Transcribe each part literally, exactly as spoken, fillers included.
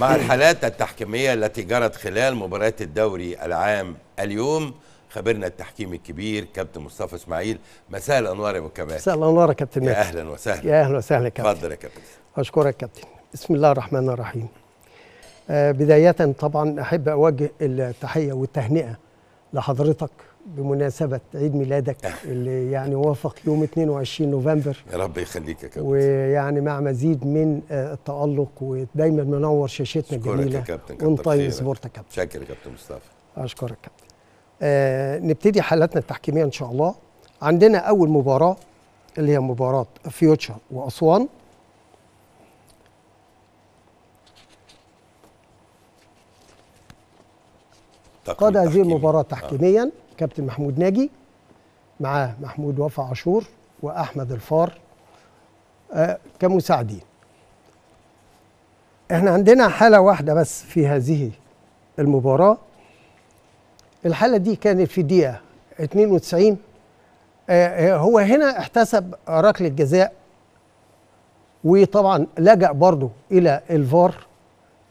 مع الحالات التحكيمية التي جرت خلال مباريات الدوري العام اليوم، خبرنا التحكيم الكبير كابتن مصطفى إسماعيل. مساء الأنوار يا أبو كمال. مساء الأنوار يا كابتن ماجد. يا أهلا وسهلا. يا أهلا وسهلا يا كابتن. اتفضل يا كابتن. أشكرك كابتن. بسم الله الرحمن الرحيم. آه بداية طبعا أحب أوجه التحية والتهنئة لحضرتك بمناسبة عيد ميلادك اللي يعني وافق يوم اثنين وعشرين نوفمبر. يا رب يخليك يا كابتن. ويعني مع مزيد من التألق ودايما منور شاشتنا الجميلة. شكرا يا كابتن. اون تايم سبورت يا كابتن. شكرا يا كابتن مصطفى. أشكرك كابتن. آه نبتدي حالاتنا التحكيمية إن شاء الله. عندنا أول مباراة اللي هي مباراة فيوتشر وأسوان. قاد هذه المباراة تحكيميا آه. كابتن محمود ناجي، معاه محمود وفاء عاشور وأحمد الفار آه كمساعدين. احنا عندنا حالة واحدة بس في هذه المباراة. الحالة دي كانت في دقيقة اثنين وتسعين. آه هو هنا احتسب ركلة جزاء، وطبعا لجأ برضه إلى الفار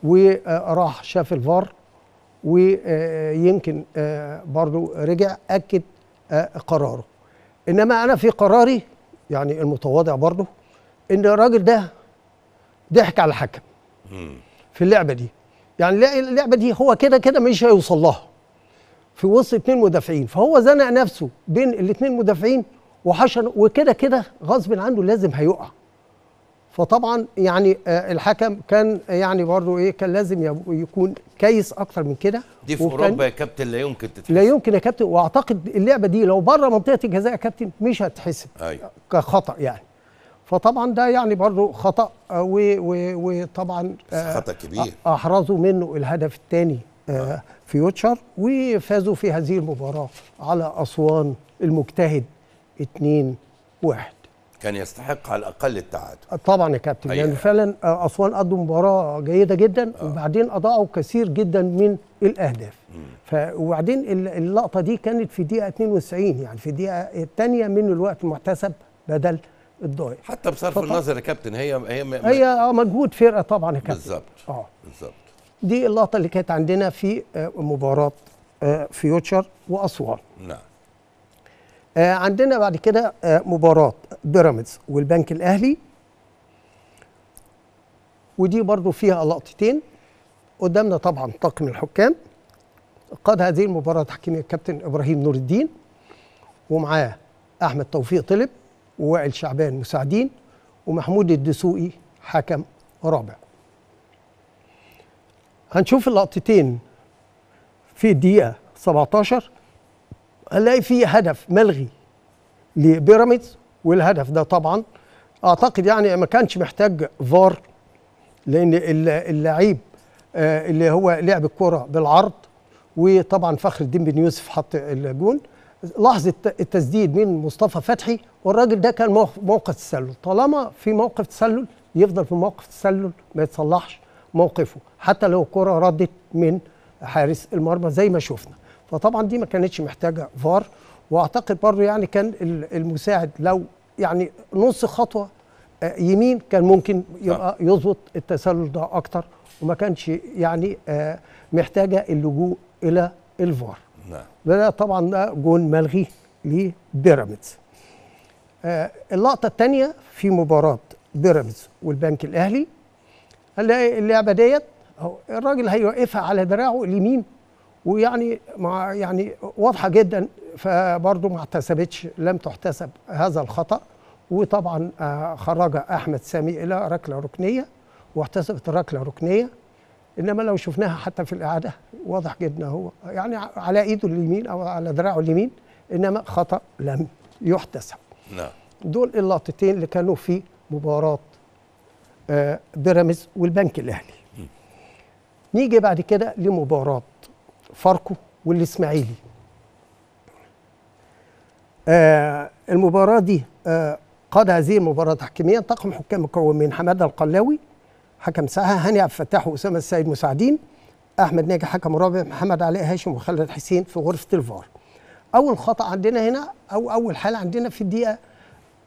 وراح شاف الفار، ويمكن برضو رجع أكد قراره. إنما أنا في قراري يعني المتواضع برضو إن الراجل ده ضحك على الحكم في اللعبة دي. يعني اللعبة دي هو كده كده مش هيوصل لها في وسط اتنين مدافعين، فهو زنق نفسه بين الاتنين مدافعين وحشر، وكده كده غصب عنه لازم هيقع. فطبعا يعني الحكم كان يعني برضه ايه، كان لازم يكون كيس اكتر من كده. دي في اوروبا يا كابتن لا يمكن تتحسب. لا يمكن يا كابتن، واعتقد اللعبه دي لو بره منطقه الجزاء يا كابتن مش هتحسب كخطا يعني. فطبعا ده يعني برضه خطا، وطبعا خطا كبير احرزوا منه الهدف الثاني فيوتشر، وفازوا في هذه المباراه على اسوان المجتهد اتنين واحد. كان يستحق على الأقل التعادل طبعا يا كابتن، لأن يعني فعلا أسوان قدوا مباراة جيدة جدا آه. وبعدين أضاعوا كثير جدا من الأهداف. وبعدين اللقطة دي كانت في دقيقة اثنين وتسعين، يعني في الدقيقة الثانية من الوقت المحتسب بدل الضايع. حتى بصرف النظر يا كابتن هي هي م... هي مجهود فرقة طبعا يا كابتن. بالظبط اه بالظبط. دي اللقطة اللي كانت عندنا في مباراة فيوتشر وأسوان. نعم. آه عندنا بعد كده آه مباراة بيراميدز والبنك الأهلي، ودي برضو فيها لقطتين قدامنا طبعا طاقم الحكام. قاد هذه المباراة تحكيمية الكابتن إبراهيم نور الدين، ومعاه أحمد توفيق طلب ووائل شعبان مساعدين، ومحمود الدسوقي حكم رابع. هنشوف اللقطتين في الدقيقة سبعتاشر. هنلاقي في هدف ملغي لبيراميدز، والهدف ده طبعا اعتقد يعني ما كانش محتاج فار، لان اللعيب اللي هو لعب الكرة بالعرض، وطبعا فخر الدين بن يوسف حط الجون. لحظة التسديد من مصطفى فتحي، والراجل ده كان موقف تسلل. طالما في موقف تسلل يفضل في موقف تسلل، ما يتصلحش موقفه حتى لو الكرة ردت من حارس المرمى زي ما شفنا. فطبعا دي ما كانتش محتاجه فار، واعتقد برضه يعني كان المساعد لو يعني نص خطوه يمين كان ممكن يبقى يظبط التسلل ده اكتر، وما كانش يعني محتاجه اللجوء الى الفار. نعم. طبعا ده جون ملغي لبيراميدز. اللقطه الثانيه في مباراه بيراميدز والبنك الاهلي، هنلاقي اللعبه ديت الراجل هيوقفها على دراعه اليمين، ويعني مع يعني واضحه جدا، فبرضه ما احتسبتش، لم تحتسب هذا الخطا. وطبعا خرجها احمد سامي الى ركله ركنيه، واحتسبت ركله ركنيه. انما لو شفناها حتى في الاعاده واضح جدا هو يعني على ايده اليمين او على دراعه اليمين، انما خطا لم يحتسب. نعم. دول اللقطتين اللي كانوا في مباراه بيراميدز والبنك الاهلي. م. نيجي بعد كده لمباراه فاركو والإسماعيلي. آه المباراة دي آه قاد هذه المباراة تحكيميا طاقم حكام مكون من حمدي القلاوي حكم ساعة، هاني عبد الفتاح وأسامة السيد مساعدين، أحمد ناجي حكم رابع، محمد علي هاشم وخالد حسين في غرفة الفار. أول خطأ عندنا هنا أو أول حالة عندنا في الدقيقة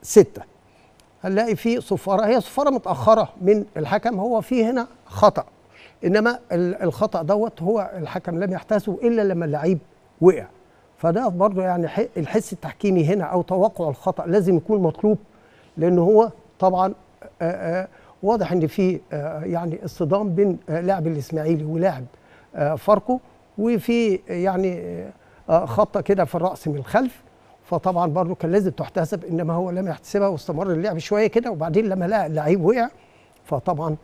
ستة، هنلاقي في صفارة، هي صفارة متأخرة من الحكم. هو في هنا خطأ انما الخطأ دوت هو الحكم لم يحتسبه الا لما اللعيب وقع. فده برضه يعني الحس التحكيمي هنا او توقع الخطأ لازم يكون مطلوب، لان هو طبعا واضح ان في يعني اصطدام بين لاعب الاسماعيلي ولاعب فاركو، وفي يعني خبطه كده في الراس من الخلف، فطبعا برضه كان لازم تحتسب، انما هو لم يحتسبها واستمر اللعب شويه كده، وبعدين لما لقى اللعيب وقع فطبعا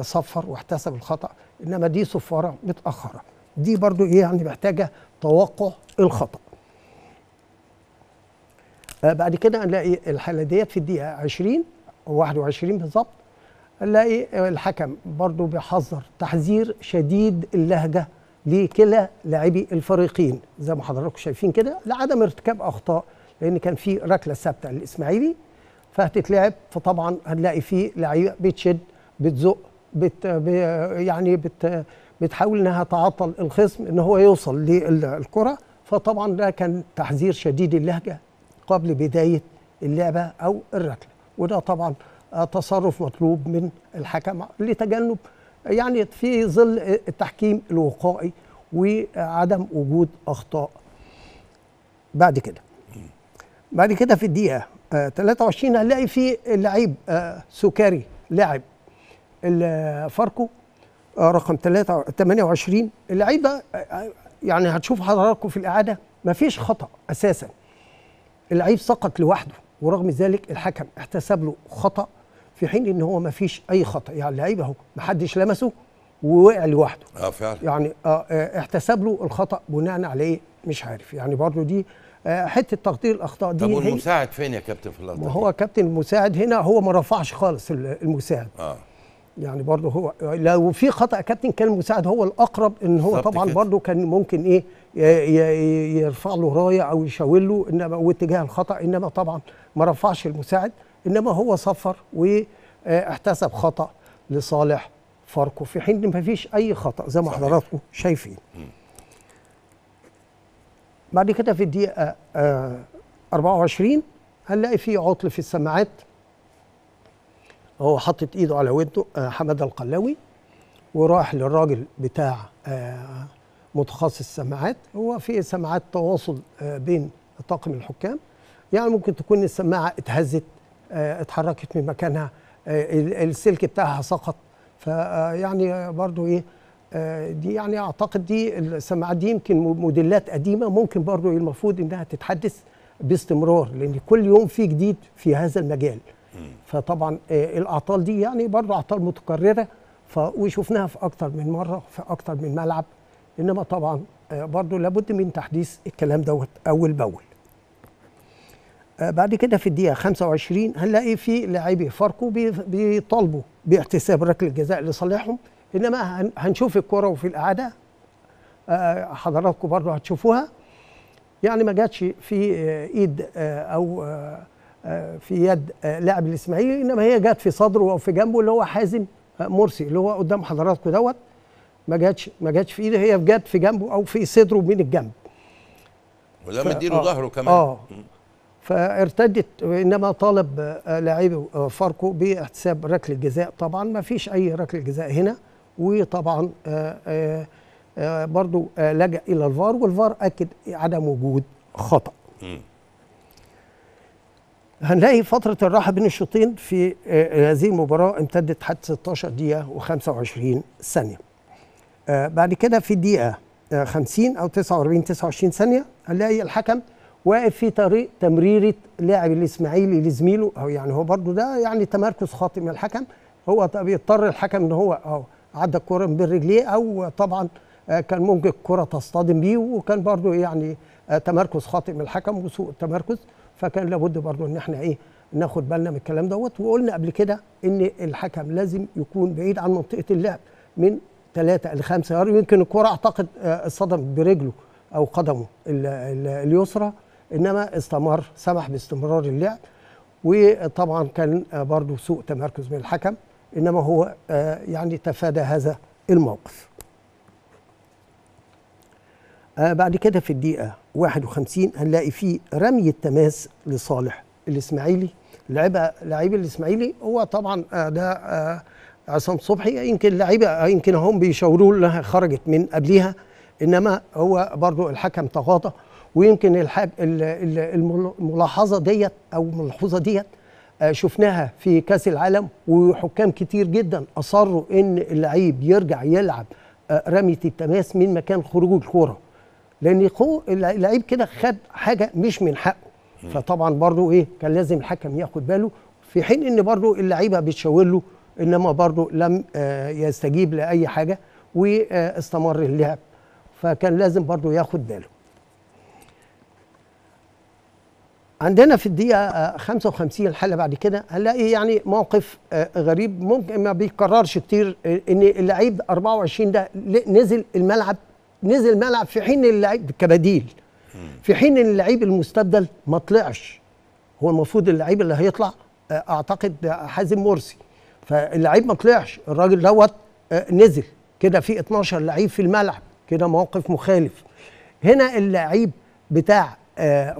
صفر واحتسب الخطا، انما دي صفاره متاخره، دي برضه ايه يعني محتاجه توقع الخطا. بعد كده نلاقي الحاله ديت في الدقيقه عشرين او واحد وعشرين بالظبط، نلاقي الحكم برضه بيحذر تحذير شديد اللهجه لكلا لاعبي الفريقين زي ما حضراتكم شايفين كده، لعدم ارتكاب اخطاء، لان كان في ركله ثابته للاسماعيلي فهتتلعب، فطبعا هنلاقي فيه لعيبه بتشد بتزق بت يعني بت بتحاول انها تعطل الخصم ان هو يوصل للكره، فطبعا ده كان تحذير شديد اللهجه قبل بدايه اللعبه او الركله، وده طبعا تصرف مطلوب من الحكم لتجنب يعني في ظل التحكيم الوقائي وعدم وجود اخطاء. بعد كده بعد كده في الدقيقه ثلاثة وعشرين هنلاقي في اللعيب سوكاري لاعب الفاركو رقم ثمانية وعشرين، اللعيب ده يعني هتشوف حضراتكم في الاعاده مفيش خطا اساسا، اللعيب سقط لوحده ورغم ذلك الحكم احتسب له خطا، في حين ان هو ما فيش اي خطا، يعني اللعيب اهو ما حدش لمسه ووقع لوحده. اه فعلا. يعني اه احتسب له الخطا بناء على ايه؟ مش عارف، يعني برضه دي اه حته تقدير الاخطاء دي. طب والمساعد فين يا كابتن في اللقطه؟ هو كابتن المساعد هنا هو ما رفعش خالص المساعد. اه. يعني برضه هو لو في خطا كابتن كان المساعد هو الاقرب، ان هو طبعا برضه كان ممكن ايه يرفع له رايه او يشاور له انما واتجاه الخطا، انما طبعا ما رفعش المساعد، انما هو صفر واحتسب خطا لصالح فاركو في حين ما فيش اي خطا زي ما حضراتكم شايفين. بعد كده في الدقيقه أربعة وعشرين هنلاقي في عطل في السماعات، هو حاطط ايده على ودنه حمدي القلاوي وراح للراجل بتاع متخصص سماعات، هو في سماعات تواصل بين طاقم الحكام، يعني ممكن تكون السماعه اتهزت اتحركت من مكانها، السلك بتاعها سقط، فيعني برضو ايه دي يعني اعتقد دي السماعات دي يمكن موديلات قديمه، ممكن برضو المفروض انها تتحدث باستمرار لان كل يوم في جديد في هذا المجال، فطبعا الاعطال دي يعني برضو اعطال متكرره وشفناها في اكتر من مره في اكتر من ملعب، انما طبعا برضو لابد من تحديث الكلام دوت اول باول. بعد كده في الدقيقة خمسة وعشرين هنلاقي في لاعبي فاركو بيطالبوا باحتساب ركلة جزاء لصالحهم، انما هنشوف الكرة وفي الإعادة حضراتكم برضه هتشوفوها، يعني ما جاتش في ايد او في يد لاعب الإسماعيلي، انما هي جت في صدره او في جنبه اللي هو حازم مرسي اللي هو قدام حضراتكم دوت، ما جاتش ما جاتش في ايده، هي جت في جنبه او في صدره من الجنب ولم يديله ظهره كمان. آه فارتدت، انما طالب لاعبي فاركو باحتساب ركله جزاء، طبعا ما فيش اي ركله جزاء هنا، وطبعا برضو لجأ الى الفار والفار اكد عدم وجود خطا. هنلاقي فتره الراحه بين الشوطين في هذه المباراه امتدت حتى ستة عشر دقيقه وخمسة وعشرين ثانيه. بعد كده في الدقيقه خمسين او تسعة وأربعين تسعة وعشرين ثانيه هنلاقي الحكم واقف في طريق تمريره لاعب الاسماعيلي لزميله، هو يعني هو برضه ده يعني تمركز خاطئ من الحكم، هو بيضطر الحكم ان هو اه عدى الكره من بين رجليه، او طبعا كان ممكن الكره تصطدم بيه، وكان برضه يعني تمركز خاطئ من الحكم وسوء التمركز، فكان لابد برضه ان احنا ايه ناخد بالنا من الكلام دوت، وقلنا قبل كده ان الحكم لازم يكون بعيد عن منطقه اللعب من ثلاثة ل خمسة يارد، يمكن الكره اعتقد اتصدم برجله او قدمه اليسرى، انما استمر سمح باستمرار اللعب، وطبعا كان برضه سوء تمركز من الحكم، انما هو يعني تفادى هذا الموقف. بعد كده في الدقيقه واحد وخمسين هنلاقي فيه رمي التماس لصالح الاسماعيلي، لعيبه لعيب الاسماعيلي هو طبعا ده عصام صبحي يمكن اللعيبه يمكن هم بيشاوروا لها خرجت من قبليها، انما هو برضو الحكم تغاضى. ويمكن الملاحظه ديت او الملحوظه ديت شفناها في كاس العالم، وحكام كتير جدا اصروا ان اللعيب يرجع يلعب رميه التماس من مكان خروج الكوره، لان اللعيب كده خد حاجه مش من حقه. فطبعا برضو ايه كان لازم الحكم ياخد باله، في حين ان برضو اللعيبه بتشاور له انما برضو لم يستجيب لاي حاجه واستمر اللعب، فكان لازم برضو ياخد باله. عندنا في الدقيقه خمسة وخمسين الحلقه بعد كده هنلاقي يعني موقف غريب ممكن ما بيتكررش كتير، ان اللعيب أربعة وعشرين ده نزل الملعب نزل الملعب في حين اللعيب كبديل، في حين ان اللعيب المستبدل ما طلعش. هو المفروض اللعيب اللي هيطلع اعتقد حازم مرسي، فاللعيب ما طلعش، الراجل دوت نزل كده، في اتناشر لعيب في الملعب، كده موقف مخالف. هنا اللعيب بتاع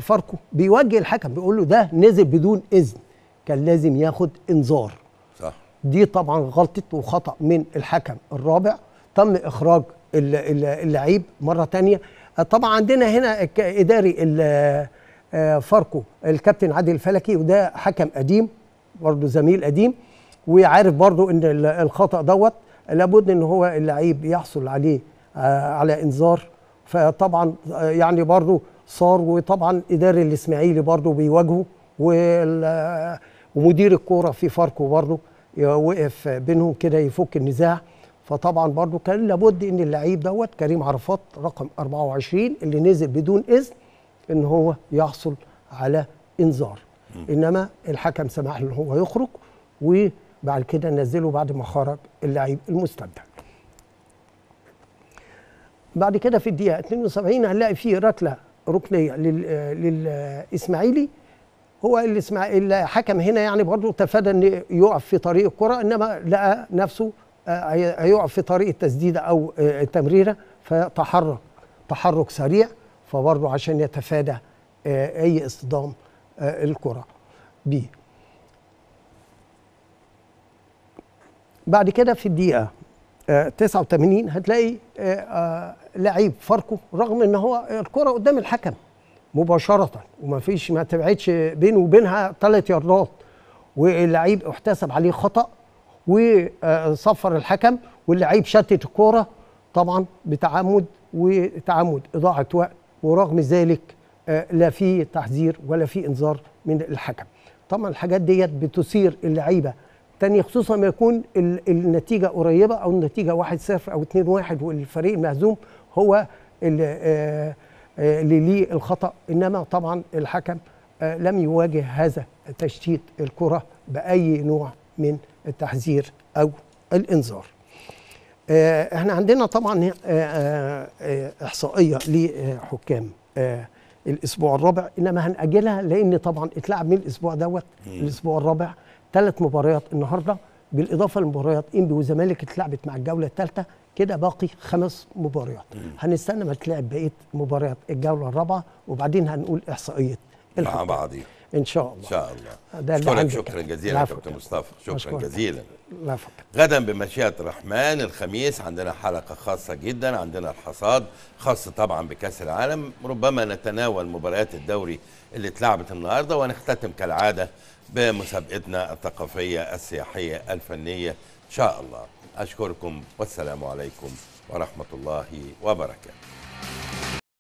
فاركو بيوجه الحكم بيقول له ده نزل بدون اذن، كان لازم ياخد انذار. صح، دي طبعا غلطه وخطا من الحكم الرابع، تم اخراج اللعيب مره ثانيه. طبعا عندنا هنا اداري فاركو الكابتن عادل الفلكي، وده حكم قديم برضه زميل قديم، وعارف برضه ان الخطا دوت لابد ان هو اللعيب يحصل عليه على انذار. فطبعا يعني برضه صار، وطبعا اداري الاسماعيلي برضه بيواجهه، ومدير الكوره في فاركو برضه وقف بينهم كده يفك النزاع. فطبعا برضه كان لابد ان اللعيب دوت كريم عرفات رقم أربعة وعشرين اللي نزل بدون اذن ان هو يحصل على انذار، انما الحكم سمح له ان هو يخرج، وبعد كده نزله بعد ما خرج اللعيب المستبدل. بعد كده في الدقيقه اتنين وسبعين هنلاقي فيه ركله ركنيه للاسماعيلي. هو الحكم هنا يعني برضه تفادى ان يقف في طريق الكره، انما لقى نفسه هيقف في طريق التسديده او التمريره، فتحرك تحرك سريع، فبرضه عشان يتفادى اي اصطدام الكره بيه. بعد كده في الدقيقه تسعة وتمانين هتلاقي لعيب فاركو رغم ان هو الكره قدام الحكم مباشره وما فيش ما تبعدش بينه وبينها ثلاث ياردات، واللعيب احتسب عليه خطا وصفر الحكم، واللعيب شتت الكوره طبعا بتعمد وتعمد اضاعه وقت، ورغم ذلك لا في تحذير ولا في انذار من الحكم. طبعا الحاجات ديت بتثير اللعيبه تاني، خصوصا ما يكون النتيجه قريبه او النتيجه واحد صفر او اتنين واحد والفريق المهزوم هو اللي ليه الخطا، انما طبعا الحكم لم يواجه هذا تشتيت الكره باي نوع من التحذير او الانذار. احنا عندنا طبعا احصائيه لحكام الاسبوع الرابع، انما هنأجلها لان طبعا اتلعب من الاسبوع دوت الاسبوع الرابع ثلاث مباريات النهارده، بالاضافه لمباريات انبي والزمالك اتلعبت مع الجوله الثالثه، كده باقي خمس مباريات. هنستنى ما تلعب بقيه مباريات الجوله الرابعه وبعدين هنقول احصائيه مع بعضيها ان شاء الله. ان شاء الله. شكرا شكرا جزيلا يا كابتن مصطفى، شكرا جزيلا. لا فكر. غدا بمشيئه الرحمن الخميس عندنا حلقه خاصه جدا، عندنا الحصاد خاصه طبعا بكاس العالم، ربما نتناول مباريات الدوري اللي اتلعبت النهارده، ونختتم كالعاده بمسابقتنا الثقافيه السياحيه الفنيه ان شاء الله. اشكركم والسلام عليكم ورحمه الله وبركاته.